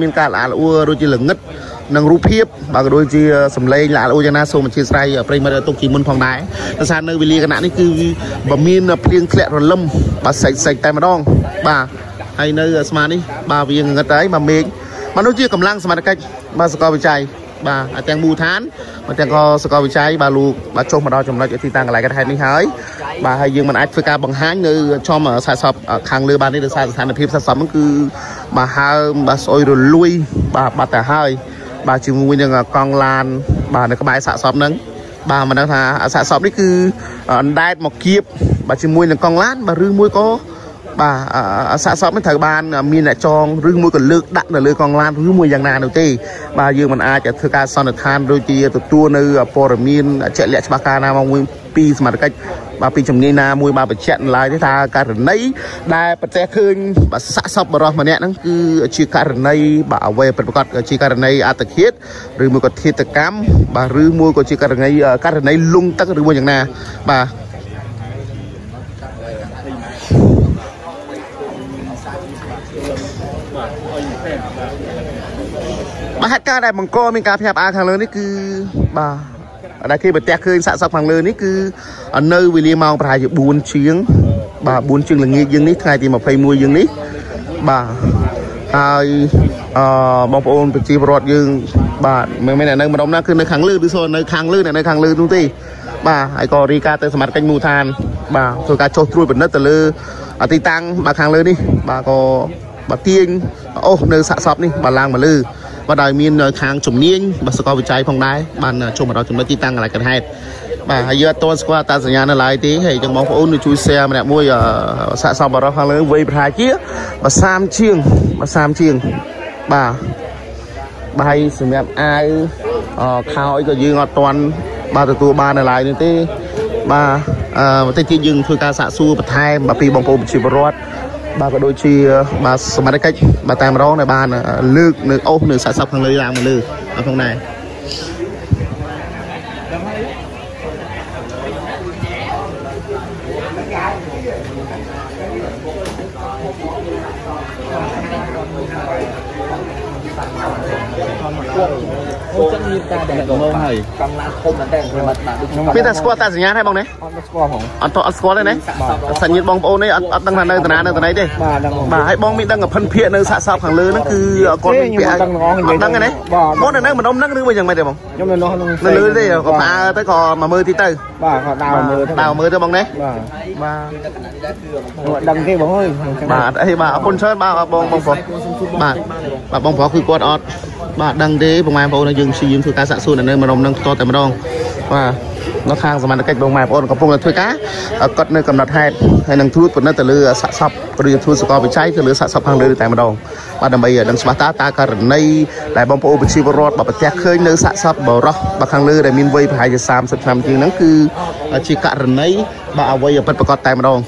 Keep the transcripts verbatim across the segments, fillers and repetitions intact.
มีการหลาลัวโดยจีหลังงัดนังรูปเพียบบางโดยจีสำเร็จหลาลัวจะน่าโซมันชีสไรปริมาณตกจีมุนผ่องได้แต่สารเนวิลีขณะนี้คือบะมีนเพียงแค่ระลำบะใส่ใส่แต่มาดองบะไอเนอสมานี่บะเวียงงัดได้บะเมกบางโดยจีกำลังสมาร์ทแคชบะสกอวิจัยบะแตงบูทานบะแตงก็สกอวิจัยบะลูบะชมมาดองชมเราจะตีตังอะไรกันให้นี่หายบะให้ยืมมันอัดเพื่อการบังคับเงือชมสายสอบขังเรือบานนี้เดือดสายสถานพิพสสมันคือบาฮาบาซอยรุลุยบาบาแต่ไฮบาจึงวิ่งอย่างกองลานบาในกระบายสะสมนั้นบามันนะฮะสะสมนี่คือได้หมอกเกียบบาจึงวิ่งอย่างกองลานบารื้อมวยก็บาสะสมในแถวบ้านมีแหนจองรื้อมวยกับเลือกดักในเลือกกองลานรื้อมวยอย่างนานเอาที่บายืมมันอาจจะถือการสอนทานโดยที่ตัวตัวในปอร์มีนเจริญชบากานามองวิ่งปีสมัยกันบาปีจมนีนามวยบาปัจเจกลายที่ทาการในได้ปัจเจกคืนบาสะสมบารมีเนี่ยนั่นคือชีการในบาเวเป็นประกอบชีการในอาตคิดหรือมวยกทิตกรรมบาหรือมวยกชีการในการในลุงตั้งหรือมวยอย่างน่ะบาบาฮัตการได้มังโกมีการพยายามอาทางเลยนี่คือบาได้ที่แบบแจกเคยสะสมฝั่งเลยนี่คือเนยวิลเลียมเอาปลาอยู่บุญเชียงบ่าบุญเชียงหลังนี้ยังนี้ไงที่มาไฟมวยยังนี้บ่าไอ้บางคนเป็นจีบรอดยังบ่าไม่ไม่ไหนนั่งมาดมนะคือในขังลือดูโซนในขังลือในขังลือทุกที่บ่าไอ้กอริกาเตอร์สมัติกันมูทานบ่าตัวการโชว์ทรูเป็นนัดเตอร์อติตังบ่าขังลือนี่บ่าก็บ่าเตียงโอ้เนยสะสมนี่บ่าล้างบ่าลือว่าได้มีในทางจุ่มเนียงบัสกอวิจัยของได้บ้านชมเราจุ่มได้ที่ตั้งอะไรกันให้บ้านเยอะตัวสกอตาสัญญาณอะไรที่ให้จังมองพระองค์ช่วยแซมเนี่ยมวยสะสมบารมีเลยเวพราเชียบัสามเชียงบัสามเชียงบ้าใบสมัยไอ้ข้าวไอ้ก็ยืนอดตอนบ้านตัวบ้านอะไรนี่ที่บ้าประเทศที่ยืนคือการสะสู้ประเทศแบบปีบองปูบิชิบรอดบาก็โดยที่บาสมาร์ทแคชบาตามร้องในบ้านเลือกหนึ่งโอ้หนึ่งสะสมทางเลยลางมันเลยเอาตรงไหนมีแต่สกอตแต่สัญญาณให้บ้างไหมอันต่อสกอตได้ไหมสัญญาณบ้องโอ้ยอันตั้งแต่เนินแต่นานเนินแต่ไหนดิบ่าให้บ้องมีตั้งกับพันเพียรเนินสะสมขังเลยนั่นคือก้อนเปียตั้งน้องตั้งไงเนี่ยก้อนไหนมันน้องนั่งนึกว่าอย่างไรเดี๋ยวบ้องนั่งนึกได้ก็พาไปก่อนมามือที่เตยดาวมือดาวมือเดี๋ยวบ้องเนี่ยดังที่บ้องเลยบ่าไอ้บ่าคนเชิญบ่าบ้องบ้องฟอบ่าบ้องฟอคือก้อนออดบ่าดังที่ผมมาผมนั่งยืนชี้ยืนคือการสะสมในเนินมันน้องนั่งต่อแต่มันน้องว่านักทางสมัยนักเก็ตลงมาโอนกับพวกเราทุกข์ก็ในกำหนดให้ให้นังทุบปุ่นนั่นแต่เรือสะสับก็เรือทุบสกอไปใช้แต่เรือสะสับทางเรือแต่มาดองมาดำไปดังสมาตาตาการในหลายบอมโปเป็นชีวรอดแบบแจกเคยเนื้อสะสับบ่อรักบางครั้งเรือได้มินไว้ภายในสามสิบสามจริงนั่นคือชีการในบ่าวไว้เป็นประกอบแต่มาดอง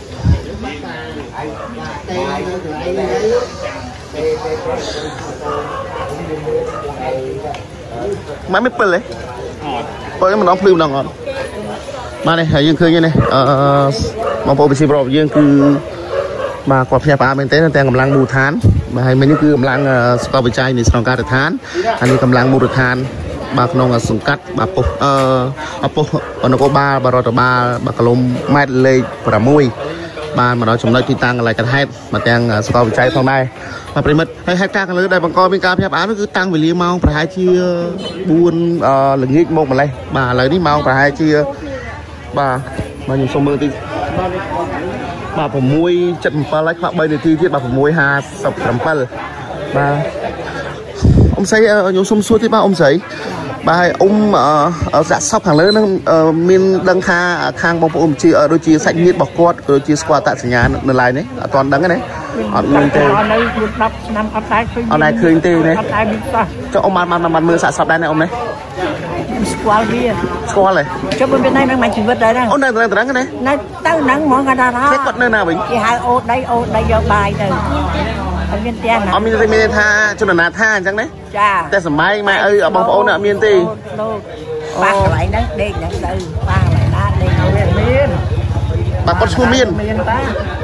ไม่ไม่เป็นเลยเปิดมันน้องพลิ้วน้องอ่อนมาเลยยังคือยังไงเอ่อมองโปรบิชิบรอบยังคือมากว่าพยาบาลเป็นเต้นแต่กำลังบูทานมาให้มันนี่คือกำลังสกอร์ไปใจในสนองการทานอันนี้กำลังบูทานบางน้องสกัดบางปุ๊บเอ่อเอาปุ๊บอันนั้นก็บาร์บาร์ต่อบาร์บางกลมไม่เลยประมุยบาร์มาเราชมได้ที่ตั้งอะไรกันให้มาแต่งสกอร์ไปใจทางใดมาปริมัดให้ให้ตั้งกันเลยได้บางกองมีการพยาบาลก็คือตั้งไปเลี้ยงเมาปลาให้ที่บูนเอ่อหลังนี้มองมาเลยมาเลยนี่เมาปลาให้ที่บ่ามาอยู่สมือที่บ่าผมมวยจัดปลาไหลปลาใบในที่ที่บ่าผมมวยหาสับสัมพันธ์บ่าอมใส่อยู่สมส่วนที่บ่าอมใส่บ่าให้อมจัดซับขังเลยนั่งมินดังคาคางบางผมจีโดยจีใส่เงียบบอกกอดโดยจีสควอตแต่สัญญาณในไลน์นี้ตอนดังกันนี้อันนี้อันไหนคืนตีนี่จะอมมันมันมันมือสับสับได้ไหมอมไหมสควอลเลยสควอลเลยชอบเป็นนายแมงมันชีวิตได้นะโอ้นายตั้งแต่นั้นกันเลยนายตั้งนั้นมองกันได้แล้วเช็คก่อนเนี่ยนะวิญญาณไฮโอได้โอได้ยาวไปเลยเอาเมียนเตี้ยนะเอาเมียนเตี้ยเมียนท่าชนนาท่าจังเลยจ้าแต่สมัยมาเออเอาบางโอเนี่ยเมียนตีบ้านไหนนั่งเด็กนั่งเดินบ้านไหนนั่งเด็กเมียน ปากก้นชูมีนมีนป้า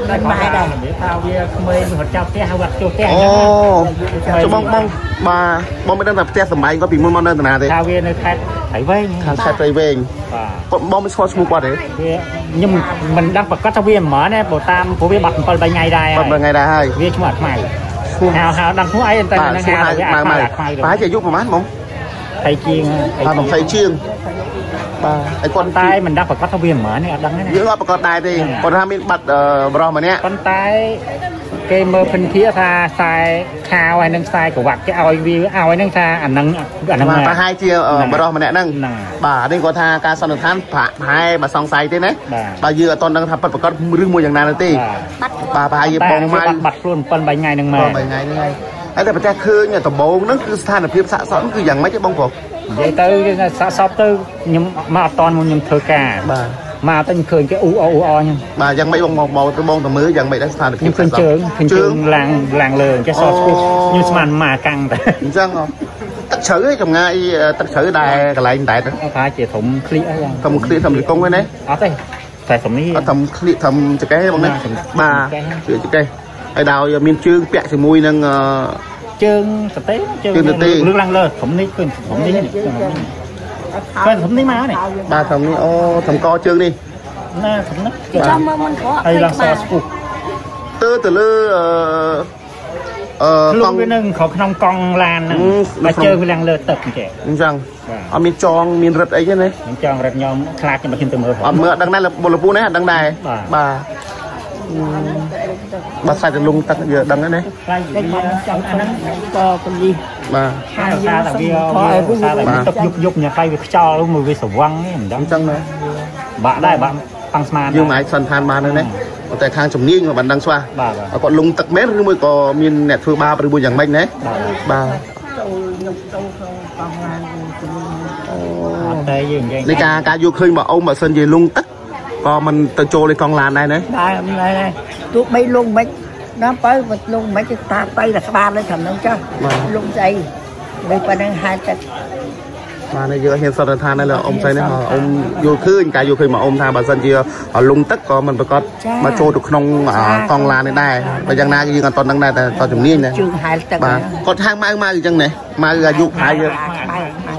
ได้มาให้ได้เอาเยอะเมย์หัวเจ้าเตี้ยหัวโจเตี้ยโอ้จะมองมองมาบองไม่ได้แบบเตี้ยสมัยก็ปีมันมองได้ขนาดเลยเอาเยอะในแคทไทยเวงแคทไทยเวงก็มองไม่ชอบชูกว่าเลยnhưng mình đang bật các thao viên mở này bộ tam của viên bật còn vài ngày đài còn vài ngày đài hai viên chúng mày hào hào đang phú ấy tên là đang hào mà mày phải chạy giúp mà mát không thầy chiên thầy chiênไอ้คนตายมันดักปากกัดทวีมเหมือนเนี่ยดังนั้นเยอะปากกัดตายดิคนทำเป็นบัตรรอมาเนี่ยคนตายเกมเมอร์พันธีธาทรายคาวไอ้นั่งทรายกับวักแกเอาไอ้วีเอาไอ้นั่งทรายอันนั่งอันนั่งมาให้เจียวมารอมาเนี่ยนั่งบ่าดิ้งก็ทาการสนับสนุนผ่าให้บ่าสองทรายที่นี่บ่าเยอะตอนนั่งทำปากกัดมือมวยอย่างนั้นเลยตีบ่าบ่าเยอะปองมาบัตรรุ่นปนใบไงนั่งมาใบไงนั่งไงไอ้เด็กประเทศคือเนี่ยตัวโบงนั่นคือสถานที่สะสมคืออย่างไม่ใช่บองกบvậy tới sao sao tới nhưng mà toàn một những thời cả mà tên khơi cái u o u o nhưng mà dân mấy bông màu màu tôi bông tầm mới dân mấy đã xài được nhưng khơi trường khơi trường làng làng lường cái sao nhưng mà mà căng đấy dân không tất xử trong ngay tất xử đài lại đại đó phải chỉ thủng khí thủng khí thủng lực công cái đấy ở đây tại thủng này thủng khí thủng chữ cái bằng đấy mà chữ cái ai đào miền trường bẹ thì mùi nângเชิงสเต็กเชิงเรื่องลังเลผมนี่คือผมนี่เป็นผมนี่มาเนี่ยบาทำนี่โอ้ทำกอเชิงนี่น่าผมนักไอ้ลังซาสกุเตอร์เตอร์เออลุงไปหนึ่งเขาขนมกองลานนะมาเจอเรื่องเลเตอร์แก่จังเอามีจองมีรถไอ้ใช่ไหมมีจองรถยอมคลาดจะมาขึ้นเต็มเมื่อเมื่อดังนั้นบนลำพูนะดังใดบาbà sai từ lung tắc giờ đằng đấy này có con gì mà xa là vì xa là vì tập dục dục nhà cây việc cho luôn người về sầu văng ấy đang chăng đấy bạn đây bạn tăng sman nhưng mà anh săn than mà đây nàyแต่ทางจมนิ่งมันดังสว่าก็ลงตักเม็ดหรือมือก็มีเน็ตเฟอร์บาร์หรือบุญอย่างไม่เนี่ยบาร์ในการการอยู่เคยมาเอามาเซินยืนลงตักก็มันตะโจเลยกองลานได้นะได้ได้ตัวไม่ลงไม่น้ำไปมันลงไม่จะตาไปหลักบานเลยทำน้องเจ้าลงใจไม่ประเด็นหายจัดมาในเยอะเห็นสถานทานนั่นแหละอมใจนี่เหรออมโยขึ้นกายโยขึ้นมาอมทางบาสันเจียลงตักก็มันประกอบมาโจถูกนองกองลานได้แต่ยังน่ายืนกันตอนดังได้แต่ตอนถึงนี่นะมาก็ทางมามาอยู่จังไหนมาอายุหายเยอะ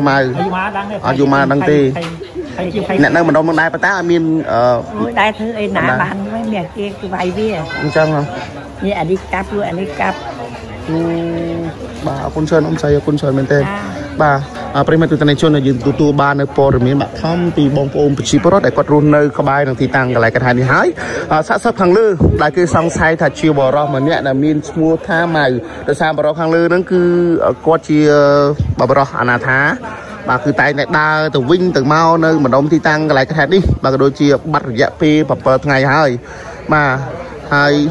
มาอายุมาดังตีนั่นนั่งมันโดนมันได้ปะตามีนเอ่อได้เธอไอ้หนาบานไม่เมียเกย์ไวเบี้ยจังเหรอนี่อันนี้กับด้วยอันนี้กับบ่าคุณเชิญอมใส่คุณเชิญเป็นเต้บ่าปริมาณตัวในช่วงยืนตัวตัวบานในปอร์มีนแบบท่อมตีบองโอมปิชิปรอดแต่กอดรุนเนอร์ขบายต่างตีต่างอะไรกันทายนี่หายสะสมข้างลือได้คือซองไซถัดชิวบอร์เหมือนเนี้ยนะมีนมัวท่าใหม่แต่ซามบอร์ข้างลือนั่นคือกอดเชียบอร์อนาถาbà cứ tay này đa từ vinh từ mau nơi mà đông thi tăng lại cái hạt đi bà cứ đôi chia bắt dạ pi bập ngày hai mà hai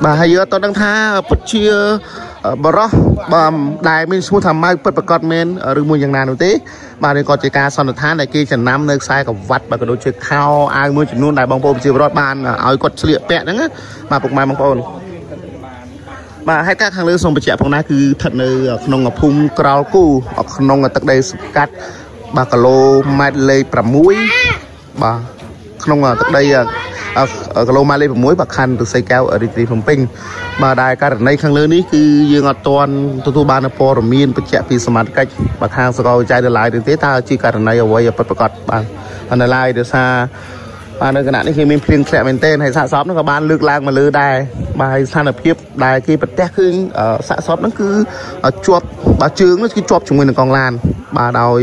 bà hai giờ tôi đang tha bật chia bà đó bà đài mình xuống thầm mai bật bật con men ở đường mua nhà nào tí bà này còn chơi cá sòn thán này kia chẳng nắm nơi sai cả vặt bà còn đồ chơi khao ai mua chừng nôn đài bóng bồn chơi rót bàn áo còn sợi bẹt nữa á mà bụng mai bóng bồn bà hai các hàng lứa xong bật chẹt phong na cứ thật nơi nông ngọc phung cào cù nông ở tận đây cắt bà cà lô mai lê bả mũi bà nông ở tận đâyกลมาเลยผมมวยบักคันตัวไซแก้วอริตรีผมปิ้งมาได้การในครั้งเรื่องนี้คือยังอัดตอนตัวทุบานปอร์มีนปัจเจกปีสมัติกัจบักทางสกอใจเดลายเดือดเตาจีการในเอาไว้ประกอบบ้านอันไลเดือดซาบ้านในขณะนี้คือมีเพียงแค่เป็นเต้นให้สะสมนั่นก็บ้านลึกลางมาเลยได้มาให้ท่านอภิบได้คือปัจเจกคือสะสมนั่นคือจวบบ้าจึงนั่นคือจวบชุมเงินกองลานบ้านดอย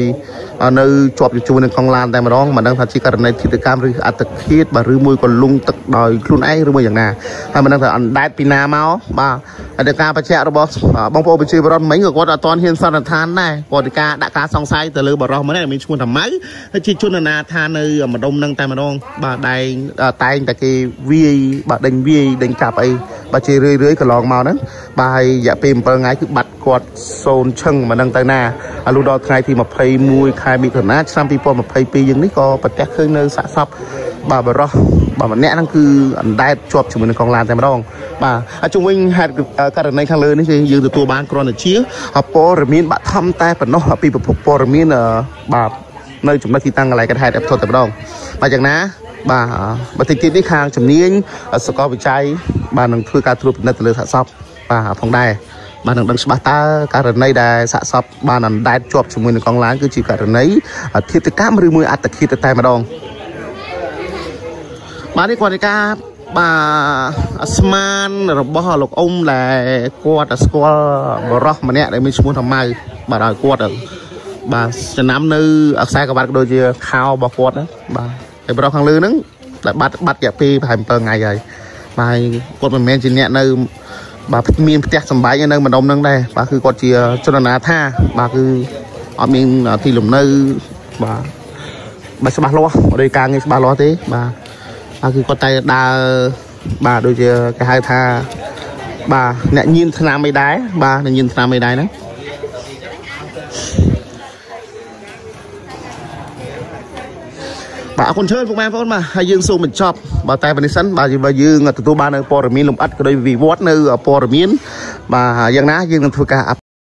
ในจอบอยู่ชูในกองลานแต่มาร้องมาดังทัดชีการในทิศการหรืออัตคิดบารือมวยก่อนลุงตักดอยคลุนไอหรือมวยอย่างน่ะถ้ามาดังทัดอันได้ปีนาเมาบ่าอัตการประเชษระบบบางโพเป็นชีบรอนเหมือนกับว่าตอนเห็นสารทานได้กอดกาดักกาสองไซแต่เลยบารองมาได้มีชวนทำไมชีชวนนาทานในมาดมดังแต่มาร้องบ่าได้ตายแต่กีวีบ่าดังวีดังกลับไอ bà chỉ rưỡi rưỡi cả lòng màu đó bà dạ tìm bà ngay cứ bạch quạt xôn chân mà nâng tay nà à lúc đó ngay thì mà phê mùi khai bị thẩm nát xăm people mà phê pi dân ní có bạch chắc hơi nơi xã sập bà bà rõ bà mà nẹ năng cứ ảnh đai chụp cho mình còn làm thêm đó bà à chung quanh hạt cả đợt này khăn lớn đấy chứ dương từ tua bán còn là chía à po rồi miên bà thăm tay bà nó à pi bà po rồi miên à bà nơi chúng ta khi tăng lại cái hai đẹp thôi tập đông bà chẳng ná bà bà thực tiễn đi khang chấm nín sờ co bị cháy bà đang thuê cá thuộc nên từ sạ sập bà phòng đài bà đang đang spa ta cá rần này đài sạ sập bà đang đài chụp chụp mình con láng cứ chỉ cá rần ấy thiết tới cá mười mười ăn tới khi tới tay mà đông bà đi qua đi cá bà sman rồi bỏ lục ông là quạt squal bờ rock mà nè để mình muốn làm mai bà đòi quạt bà sẽ nắm nữ ở xa các bạn đôi chia khao bọc quạt đó bàไอ้เราขังลือนั่งแต่บัดบัดแกปีผ่านเปิงไงเลยไปกดมันแมนจีเนี่ยนึงบาพิมีแจกสบายเนี่ยนึงมันดมนั่งได้บาคือกดเชียร์ชนนาท่าบาคือออมมีที่หลุมนึงบาบาสบายล้อโดยการเงี้ยสบายล้อทีบาบาคือกดใจดาบาโดยเชียร์แค่ให้ท่าบาเนี่ยยินธนาไม่ได้บาเนี่ยยินธนาไม่ได้นะbà con chơi phục mẹ con mà hay dương sung mình chọc bà tay mình sẵn bà gì bà dương từ tu ba nơi po rồi miên lồng ắt cái đôi vị vót nơi ở po rồi miên bà dương ná dương thuộc cả